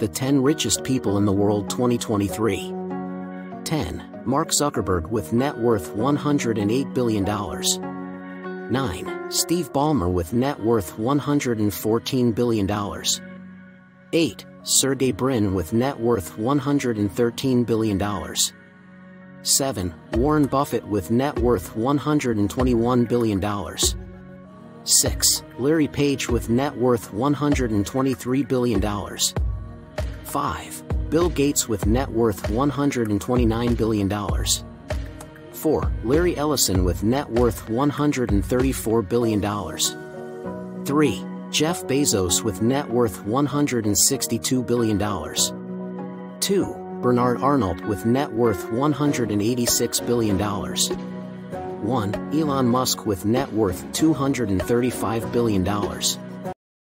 The 10 Richest People in the World 2023. 10. Mark Zuckerberg with net worth $108 billion. 9. Steve Ballmer with net worth $114 billion. 8. Sergey Brin with net worth $113 billion. 7. Warren Buffett with net worth $121 billion. 6. Larry Page with net worth $123 billion. 5. Bill Gates with net worth $129 billion. 4. Larry Ellison with net worth $134 billion. 3. Jeff Bezos with net worth $162 billion. 2. Bernard Arnault with net worth $186 billion. 1. Elon Musk with net worth $235 billion.